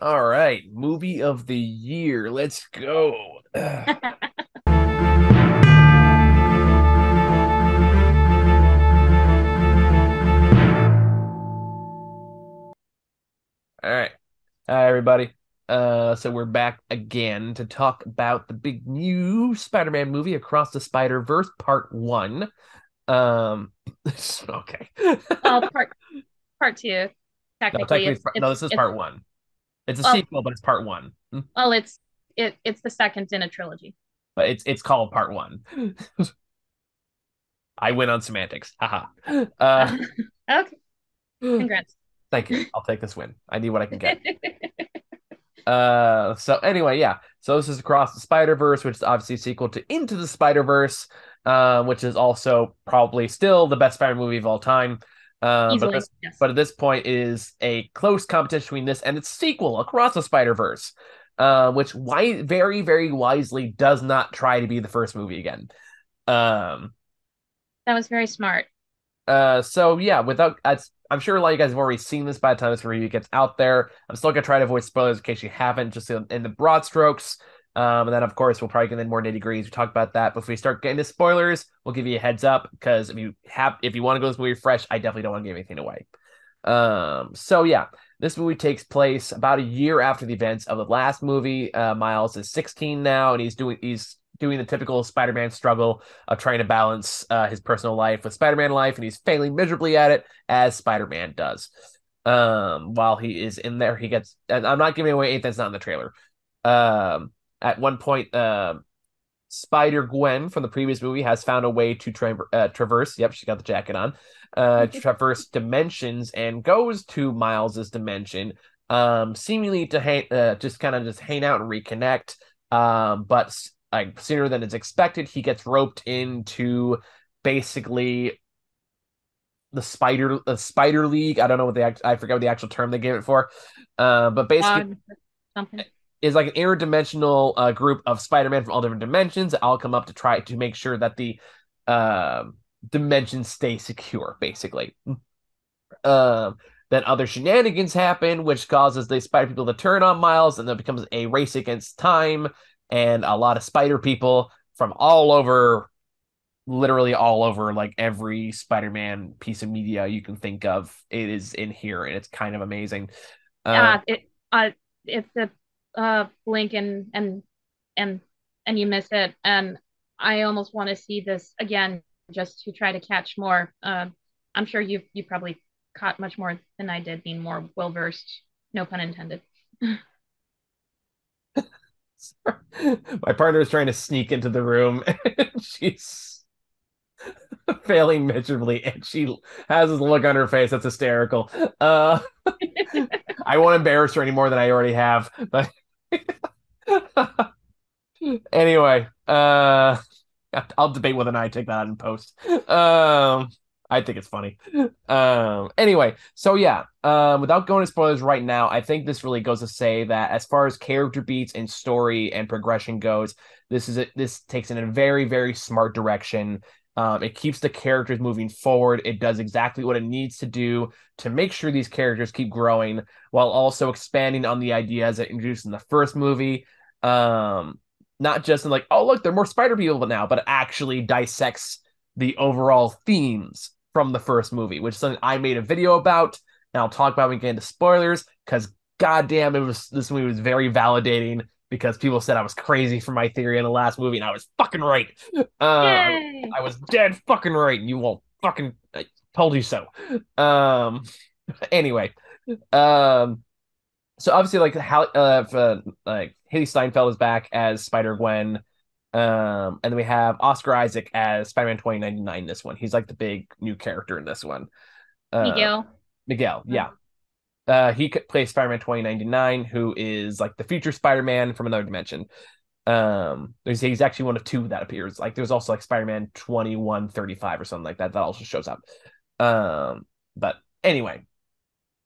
All right, movie of the year. Let's go. All right. Hi, everybody. So we're back again to talk about the big new Spider-Man movie, Across the Spider-Verse, Part 1. Okay. Part 2, technically. No, this is Part 1. It's a sequel, but it's Part 1. Well, it's the second in a trilogy. But it's called Part 1. I win on semantics. Haha. Okay. Congrats. Thank you. I'll take this win. I need what I can get. So anyway, yeah. So this is Across the Spider-Verse, which is obviously a sequel to Into the Spider-Verse, which is also probably still the best Spider-Man movie of all time. But at this point is a close competition between this and its sequel, Across the Spider-Verse, which very, very wisely does not try to be the first movie again. That was very smart. So yeah, I'm sure a lot of you guys have already seen this by the time this review gets out there. I'm still going to try to avoid spoilers in case you haven't, just in the broad strokes. And then, of course, we'll probably get into more nitty-gritties. We talk about that. But if we start getting to spoilers, we'll give you a heads up, because if you want to go to this movie fresh, I definitely don't want to give anything away. So yeah, this movie takes place about a year after the events of the last movie. Miles is 16 now, and he's doing the typical Spider-Man struggle of trying to balance his personal life with Spider-Man life, and he's failing miserably at it, as Spider-Man does. While he is in there, he gets... And I'm not giving away anything that's not in the trailer. At one point, Spider-Gwen from the previous movie has found a way to traverse... Yep, she got the jacket on. To traverse dimensions, and goes to Miles's dimension, seemingly to just hang out and reconnect. But... like sooner than it's expected, he gets roped into basically the Spider League. I don't know what I forget what the actual term they gave it for, but basically is like an interdimensional group of Spider-Man from all different dimensions that all come up to try to make sure that the dimensions stay secure. Basically, then other shenanigans happen, which causes the Spider people to turn on Miles, and there becomes a race against time. And a lot of spider people from literally all over, like every Spider-Man piece of media you can think of, it is in here, and it's kind of amazing. It's the blink and you miss it, and I almost want to see this again just to try to catch more. I'm sure you probably caught much more than I did, being more well versed, no pun intended. My partner is trying to sneak into the room, and she's failing miserably, and she has this look on her face that's hysterical. I won't embarrass her any more than I already have, but anyway, I'll debate whether or not I take that out in post. I think it's funny. Anyway, so yeah, without going to spoilers right now, I think this really goes to say that as far as character beats and story and progression goes, this takes it in a very, very smart direction. It keeps the characters moving forward. It does exactly what it needs to do to make sure these characters keep growing, while also expanding on the ideas it introduced in the first movie. Not just in like, oh, look, they're more spider people now, but it actually dissects the overall themes from the first movie, which is something I made a video about, and I'll talk about when we get into spoilers, because goddamn, this movie was very validating, because people said I was crazy for my theory in the last movie, and I was fucking right. I was dead fucking right, and you won't fucking... I told you so. Anyway. So obviously, like, Haley Steinfeld is back as Spider-Gwen. And then we have Oscar Isaac as Spider-Man 2099, this one. He's like the big new character in this one. Miguel, yeah. He plays Spider-Man 2099, who is like the future Spider-Man from another dimension. He's actually one of two that appears. Like there's also like Spider-Man 2135 or something like that also shows up. But anyway,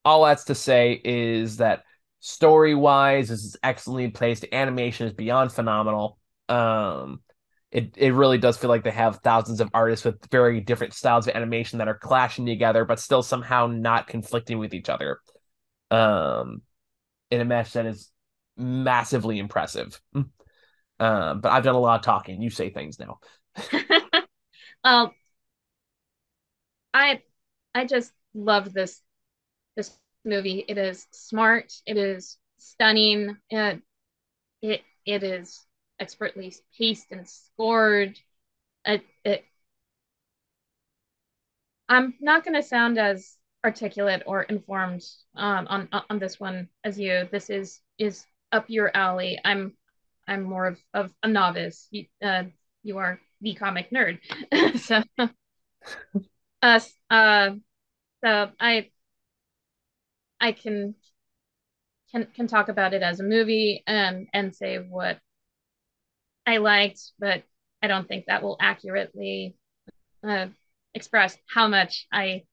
all that's to say is that story-wise, this is excellently placed. The animation is beyond phenomenal. It really does feel like they have thousands of artists with very different styles of animation that are clashing together, but still somehow not conflicting with each other. in a match that is massively impressive. But I've done a lot of talking. You say things now. I just love this movie. It is smart. It is stunning. It is expertly paced and scored. I'm not going to sound as articulate or informed on this one as you. This is up your alley. I'm more of a novice. You are the comic nerd. So I can talk about it as a movie and say what I liked, but I don't think that will accurately express how much I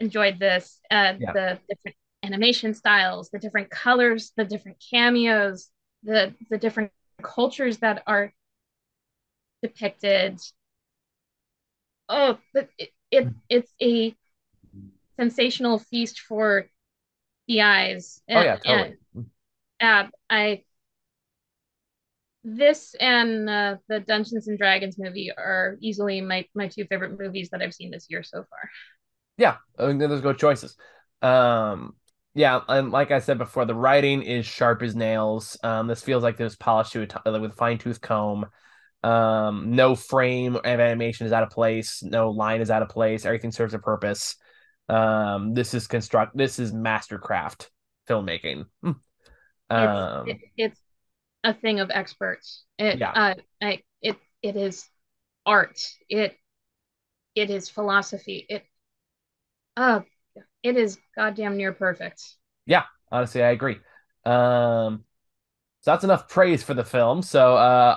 enjoyed this. The different animation styles, the different colors, the different cameos, the different cultures that are depicted. Oh, but it's a sensational feast for the eyes. Oh yeah, totally. This and the Dungeons and Dragons movie are easily my two favorite movies that I've seen this year so far. Yeah, I mean, those good choices. Yeah, and like I said before, the writing is sharp as nails. This feels like it was polished to with a fine-tooth comb. No frame of animation is out of place. No line is out of place. Everything serves a purpose. This is mastercraft filmmaking. It's a thing of experts. It is art. It is philosophy. It is goddamn near perfect. Yeah, honestly, I agree. So that's enough praise for the film. So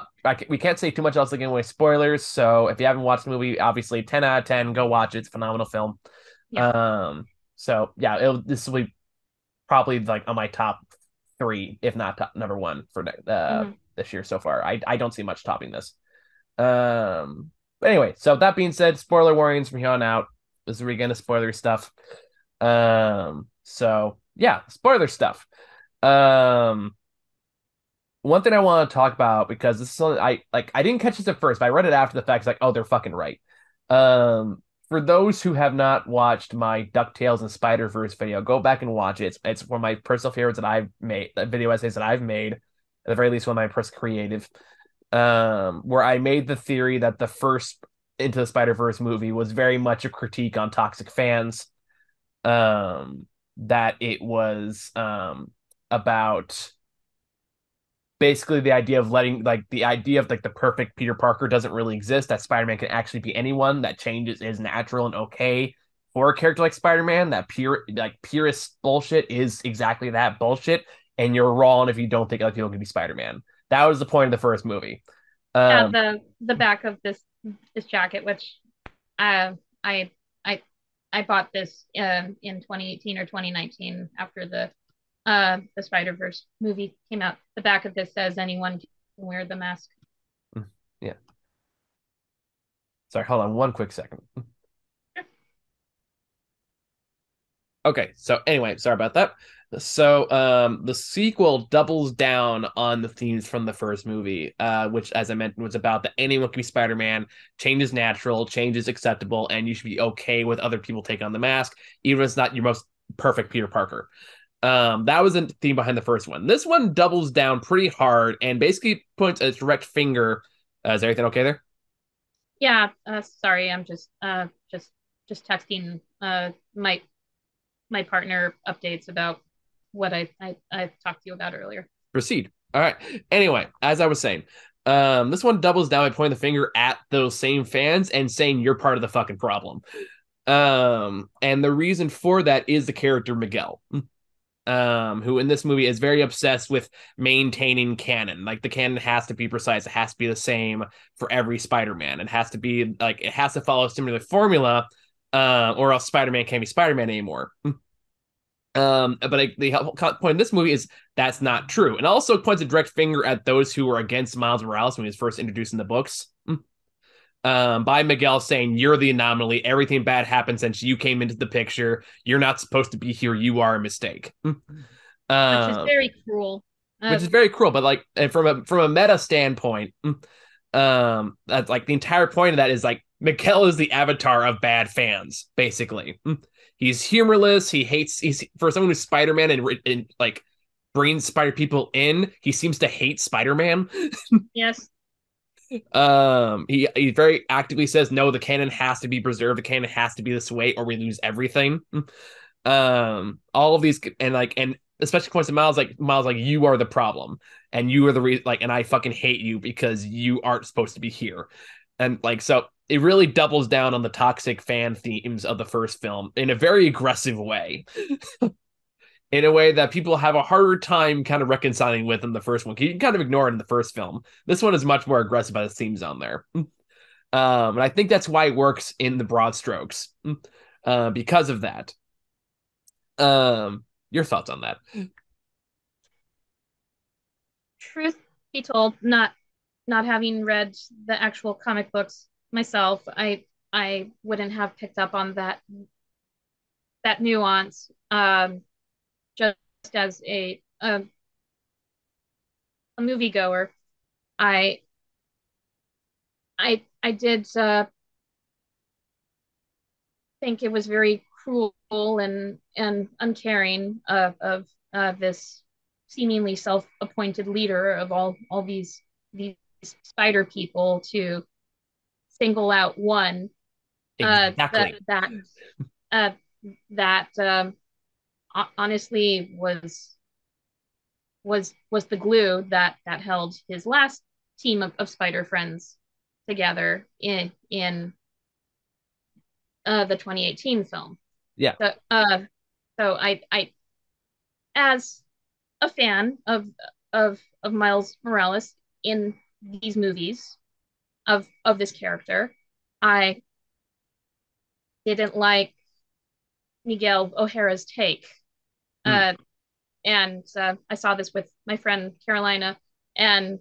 we can't say too much else to give away spoilers. So if you haven't watched the movie, obviously 10 out of 10, go watch it. It's a phenomenal film. Yeah. So yeah, this will be probably like on my top three, if not top number one for this year so far. I don't see much topping this. But anyway, so that being said, spoiler warnings from here on out. This is where we get into spoiler stuff. So yeah, spoiler stuff. One thing I want to talk about, because this is something I didn't catch this at first, but I read it after the fact. It's like, oh, they're fucking right. For those who have not watched my DuckTales and Spider-Verse video, go back and watch it. It's one of my personal favorites that I've made, video essays that I've made, at the very least one of my personal creative, where I made the theory that the first Into the Spider-Verse movie was very much a critique on toxic fans, that it was about... basically the idea of letting, like, the idea of, like, the perfect Peter Parker doesn't really exist, that Spider-Man can actually be anyone, that change is natural and okay for a character like Spider-Man, that purist bullshit is exactly that bullshit, and you're wrong if you don't think other people can be Spider-Man. That was the point of the first movie. The back of this jacket, which I bought this in 2018 or 2019 after the Spider-Verse movie came out. The back of this says anyone can wear the mask. Yeah. Sorry, hold on one quick second. Sure. Okay, so anyway, sorry about that. So the sequel doubles down on the themes from the first movie, which, as I mentioned, was about that anyone can be Spider-Man, change is natural, change is acceptable, and you should be okay with other people taking on the mask, even if it's not your most perfect Peter Parker. That was the theme behind the first one. This one doubles down pretty hard and basically points a direct finger. Is everything okay there? Yeah. Sorry, I'm just texting my partner updates about what I talked to you about earlier. Proceed. All right. Anyway, as I was saying, this one doubles down by pointing the finger at those same fans and saying you're part of the fucking problem. And the reason for that is the character Miguel. Who in this movie is very obsessed with maintaining canon. Like, the canon has to be precise. It has to be the same for every Spider-Man. It has to be, like, it has to follow a similar formula, or else Spider-Man can't be Spider-Man anymore. But the point in this movie is that's not true. And also points a direct finger at those who were against Miles Morales when he was first introduced in the books. By Miguel saying, you're the anomaly. Everything bad happened since you came into the picture. You're not supposed to be here. You are a mistake. Which is very cruel. Which is very cruel, but like, and from a meta standpoint, that's like the entire point of that is like Miguel is the avatar of bad fans, basically. He's humorless. He hates. He's for someone who's Spider-Man and like brings spider people in. He seems to hate Spider-Man. Yes. He very actively says, no, the canon has to be preserved. The canon has to be this way, or we lose everything. All of these, and especially points to Miles, like you are the problem, and you are the reason. Like, and I fucking hate you because you aren't supposed to be here. And like, so it really doubles down on the toxic fan themes of the first film in a very aggressive way, in a way that people have a harder time kind of reconciling with in the first one. You can kind of ignore it in the first film. This one is much more aggressive by the themes on there. And I think that's why it works in the broad strokes, because of that. Your thoughts on that? Truth be told, not having read the actual comic books myself, I wouldn't have picked up on that nuance. Just as a moviegoer, I did think it was very cruel and uncaring of this seemingly self-appointed leader of all these spider people to single out one. Exactly. Honestly was the glue that held his last team of spider friends together in the 2018 film. Yeah. So I as a fan of Miles Morales in these movies of this character, I didn't like Miguel O'Hara's take. And I saw this with my friend Carolina, and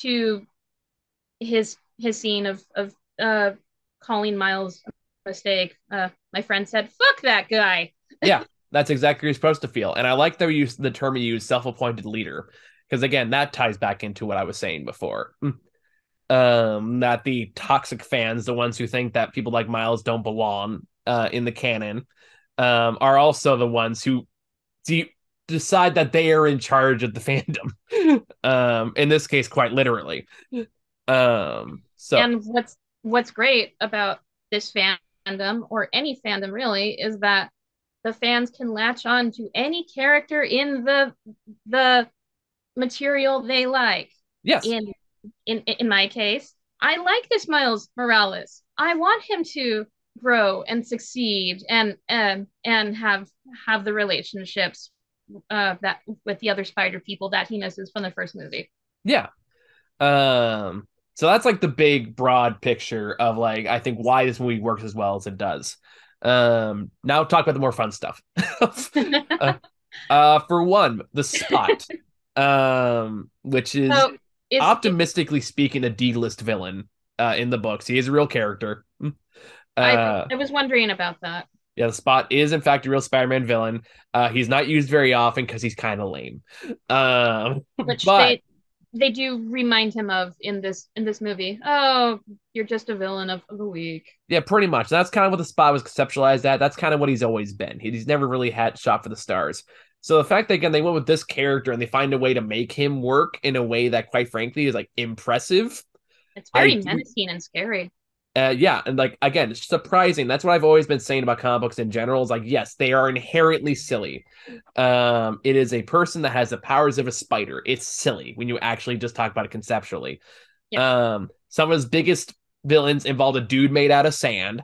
to his scene of calling Miles a mistake, my friend said, "Fuck that guy." Yeah, that's exactly what you're supposed to feel. And I like the term you use, self-appointed leader, because again, that ties back into what I was saying before. That the toxic fans, the ones who think that people like Miles don't belong in the canon, are also the ones who decide that they are in charge of the fandom. In this case, quite literally. And what's great about this fandom, or any fandom really, is that the fans can latch on to any character in the material they like. Yes. In my case, I like this Miles Morales. I want him to grow and succeed and have the relationships that with the other spider people that he misses from the first movie. Yeah. So that's like the big broad picture of like, I think why this movie works as well as it does. Now talk about the more fun stuff. For one, The Spot, which is optimistically speaking a D-list villain in the books. He is a real character. I was wondering about that. Yeah, The Spot is, in fact, a real Spider-Man villain. He's not used very often because he's kind of lame. Which they do remind him of in this movie. Oh, you're just a villain of the week. Yeah, pretty much. That's kind of what The Spot was conceptualized at. That's kind of what he's always been. He's never really had shot for the stars. So the fact that, again, they went with this character and they find a way to make him work in a way that, quite frankly, is, like, impressive. It's very menacing and scary. Yeah, and like again, it's surprising. That's what I've always been saying about comic books in general. Is like, yes, they are inherently silly. It is a person that has the powers of a spider. It's silly when you actually just talk about it conceptually. Yeah. Some of his biggest villains involved a dude made out of sand,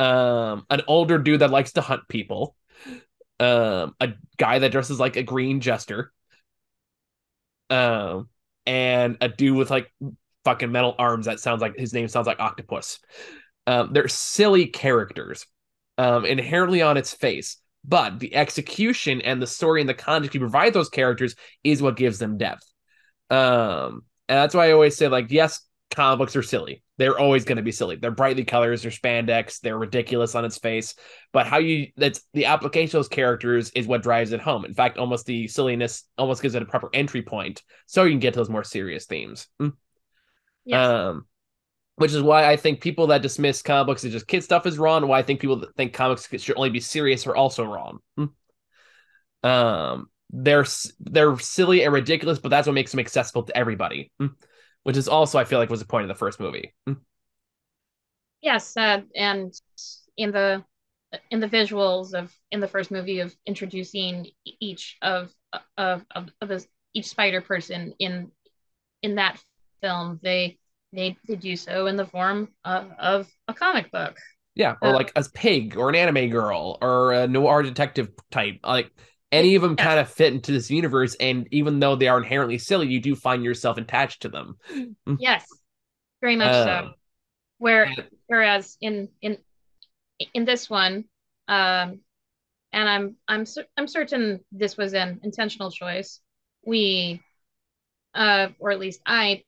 an older dude that likes to hunt people, a guy that dresses like a green jester, and a dude with like fucking metal arms that sounds like his name sounds like octopus. They're silly characters inherently on its face, but the execution and the story and the context you provide those characters is what gives them depth. And that's why I always say, like, yes, comic books are silly. They're always going to be silly. They're brightly colors, they're spandex, they're ridiculous on its face. But how you, that's the application of those characters is what drives it home. In fact, almost the silliness almost gives it a proper entry point so you can get to those more serious themes. Yes. Which is why I think people that dismiss comic books as just kid stuff is wrong, why I think people that think comics should only be serious are also wrong. They're silly and ridiculous, but that's what makes them accessible to everybody. Which is also, I feel like, was the point of the first movie. Yes, and in the visuals of in the first movie of introducing each of each spider person in that film, they do so in the form of a comic book. Yeah, or like a pig, or an anime girl, or a noir detective type, like. Any of them kind of fit into this universe, and even though they are inherently silly, you do find yourself attached to them. Yes, very much so. Whereas in this one, and I'm certain this was an intentional choice. We, or at least I,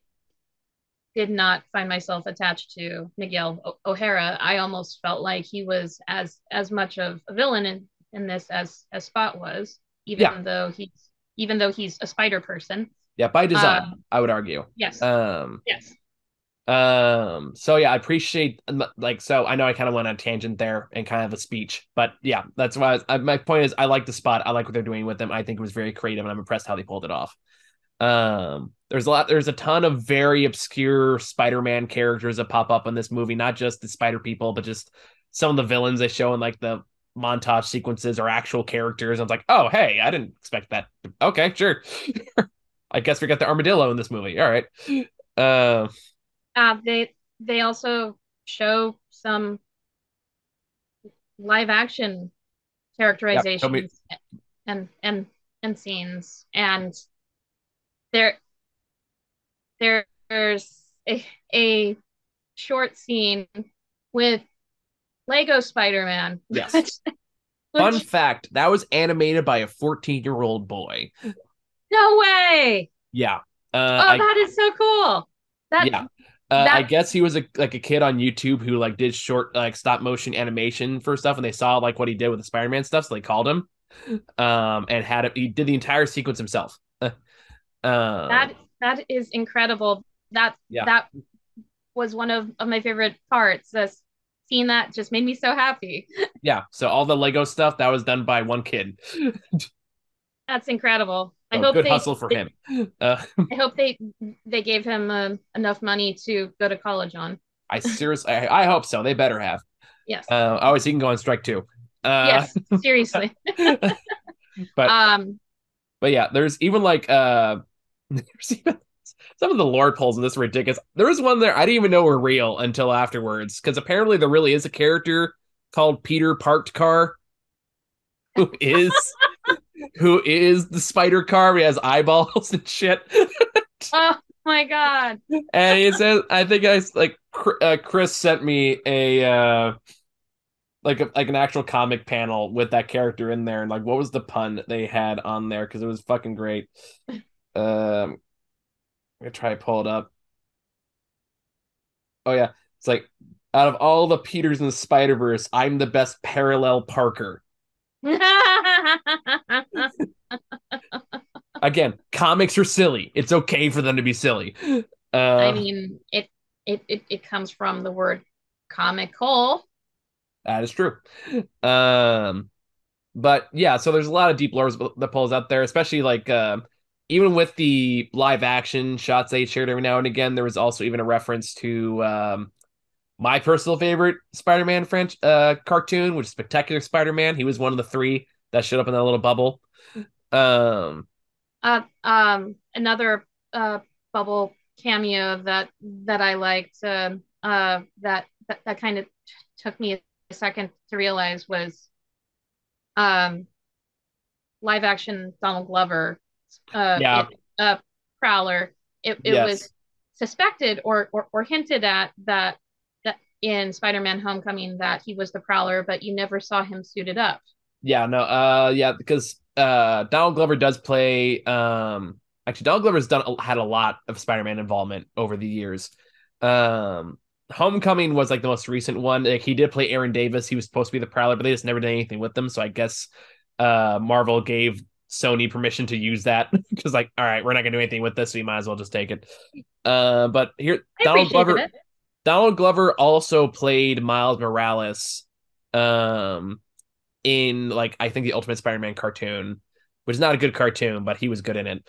did not find myself attached to Miguel O'Hara. I almost felt like he was as much of a villain in this as Spot was, even though he's a spider person. Yeah, by design, I would argue. Yes. Yes. So yeah, I appreciate so I know I kind of went on a tangent there and kind of a speech, but yeah, that's why my point is I like the Spot. I like what they're doing with them. I think it was very creative, and I'm impressed how they pulled it off. There's a ton of very obscure Spider-Man characters that pop up in this movie, not just the spider people, but just some of the villains they show in like the montage sequences are actual characters. I was like, oh, hey, I didn't expect that. Okay, sure. I guess we got the armadillo in this movie. All right. They also show some live action characterizations and scenes, and there's a short scene with Lego Spider-Man. Yes. Fun fact, that was animated by a 14-year-old boy. No way! Yeah. That is so cool. I guess he was a kid on YouTube who did short stop motion animation for stuff, and they saw what he did with the Spider-Man stuff, so they called him. And he did the entire sequence himself. That is incredible. That was one of my favorite parts. Seeing that just made me so happy. Yeah, so all the Lego stuff that was done by one kid. That's incredible. I hope good hustle for him. I hope they gave him enough money to go to college on. I seriously, I hope so. They better have. Yes. He can go on strike too. Yes, seriously. But yeah, there's even some of the lore pulls in this are ridiculous. There was one there I didn't even know were real until afterwards, because apparently there really is a character called Peter Parked Car, who is the spider car. He has eyeballs and shit. Oh my god! And he says, I think Chris sent me an actual comic panel with that character in there, and what was the pun they had on there, because it was fucking great. I'm gonna try to pull it up. Oh yeah, it's out of all the Peters in the Spider-Verse, I'm the best parallel Parker. Again, comics are silly. It's okay for them to be silly. I mean, it comes from the word comical. That is true. But yeah, so there's a lot of deep lore that pulls out there, especially even with the live action shots they shared every now and again, there was also even a reference to my personal favorite Spider-Man French cartoon, which is Spectacular Spider-Man. He was one of the three that showed up in that little bubble. Another bubble cameo that I liked, that kind of took me a second to realize was live action Donald Glover. Prowler. It was suspected or hinted at that in Spider-Man: Homecoming that he was the Prowler, but you never saw him suited up. Yeah, no, because Donald Glover does play. Actually, Donald Glover's had a lot of Spider-Man involvement over the years. Homecoming was like the most recent one. Like, he did play Aaron Davis. He was supposed to be the Prowler, but they just never did anything with them. So I guess Marvel gave Sony permission to use that because, like, all right, we're not gonna do anything with this, so you might as well just take it. But here, Donald Glover also played Miles Morales in, like, I think the Ultimate Spider-Man cartoon, which is not a good cartoon, but he was good in it.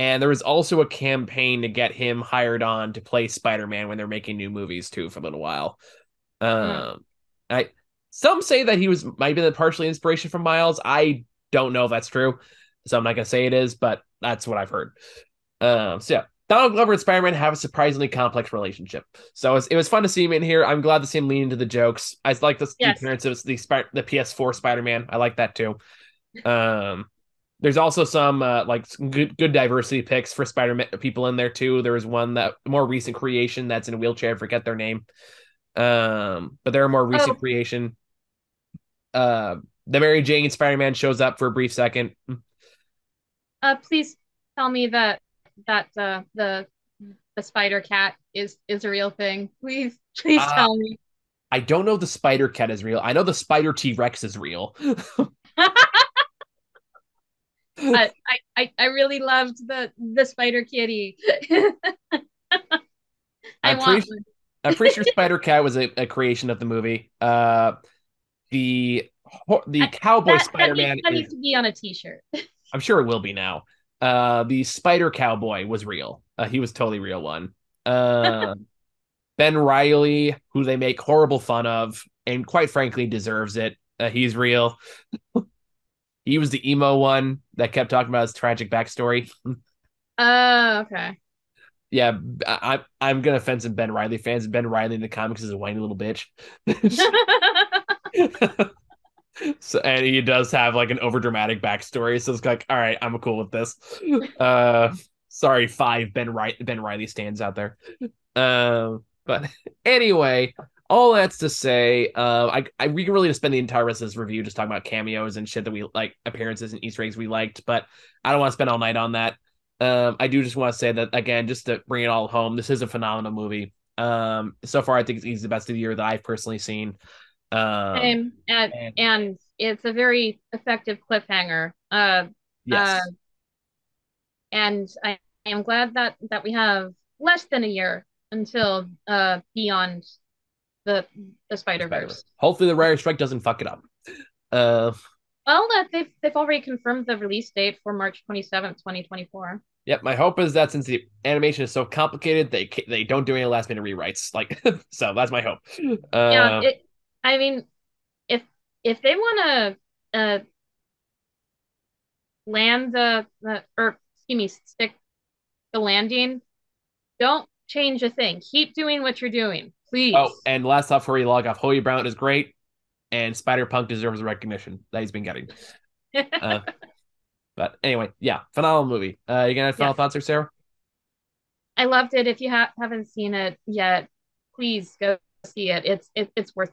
And there was also a campaign to get him hired on to play Spider-Man when they're making new movies too for a little while. Some say that he might have been the partially inspiration from Miles. I don't know if that's true, so I'm not gonna say it is, but that's what I've heard. So yeah, Donald Glover and Spider-Man have a surprisingly complex relationship. So it was fun to see him in here. I'm glad to see him lean into the jokes. I like the appearance of the PS4 Spider-Man. I like that too. There's also some good diversity picks for Spider-Man people in there too. There was one that more recent creation that's in a wheelchair. I forget their name, but they're a more recent creation. The Mary Jane Spider-Man shows up for a brief second. Please tell me that the Spider Cat is a real thing. Please tell me. I don't know if the Spider Cat is real. I know the Spider T-Rex is real. I really loved the Spider Kitty. I'm pretty sure Spider Cat was a creation of the movie. The Cowboy Spider-Man needs to be on a T-shirt. I'm sure it will be now. The Spider Cowboy was real. He was totally real one. Ben Reilly, who they make horrible fun of, and quite frankly deserves it. He's real. He was the emo one that kept talking about his tragic backstory. Okay. Yeah, I'm gonna offend some Ben Reilly fans. Ben Reilly in the comics is a whiny little bitch. So, and he does have like an overdramatic backstory. So it's like, all right, I'm cool with this. Sorry, 5 Ben Reilly stands out there. But anyway. All that's to say, we can really just spend the entire rest of this review just talking about cameos and shit that we like, appearances and Easter eggs we liked, but I don't want to spend all night on that. I do just want to say that, again, just to bring it all home, this is a phenomenal movie. So far, I think it's the best of the year that I've personally seen. And it's a very effective cliffhanger. Yes. And I am glad that we have less than a year until Beyond the Spider-Verse. Hopefully the writer's strike doesn't fuck it up. They've already confirmed the release date for March 27th, 2024. Yep, my hope is that since the animation is so complicated, they don't do any last minute rewrites. Like, so that's my hope. Yeah, if they want to land stick the landing, don't change a thing. Keep doing what you're doing. Please. Oh, and last off before you log off, Holly Brown is great, and Spider-Punk deserves the recognition that he's been getting. But anyway, yeah, phenomenal movie. You gonna have final thoughts there, Sarah? I loved it. If you haven't seen it yet, please go see it. It's worth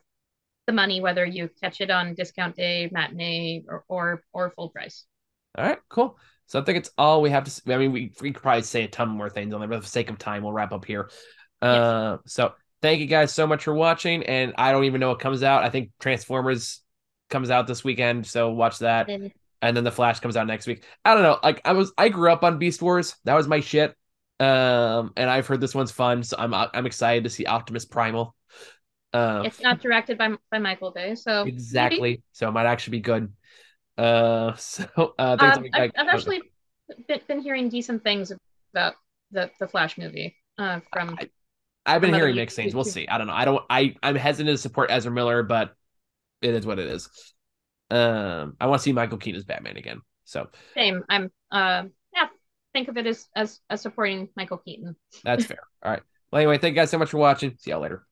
the money, whether you catch it on discount day, matinee, or full price. All right, cool. So I think it's all we have to. I mean, we could probably say a ton more things on there, but for the sake of time, we'll wrap up here. So. Thank you guys so much for watching, and I don't even know what comes out. I think Transformers comes out this weekend, so watch that. And then The Flash comes out next week. I don't know. Like, I grew up on Beast Wars. That was my shit. And I've heard this one's fun, so I'm excited to see Optimus Primal. It's not directed by Michael Bay, so exactly. Maybe. So it might actually be good. I've actually been hearing decent things about the Flash movie from. I've been hearing mixed things. We'll see. I don't know. I'm hesitant to support Ezra Miller, but it is what it is. I want to see Michael Keaton as Batman again. So same. I'm think of it as supporting Michael Keaton. That's fair. All right. Well, anyway, thank you guys so much for watching. See y'all later.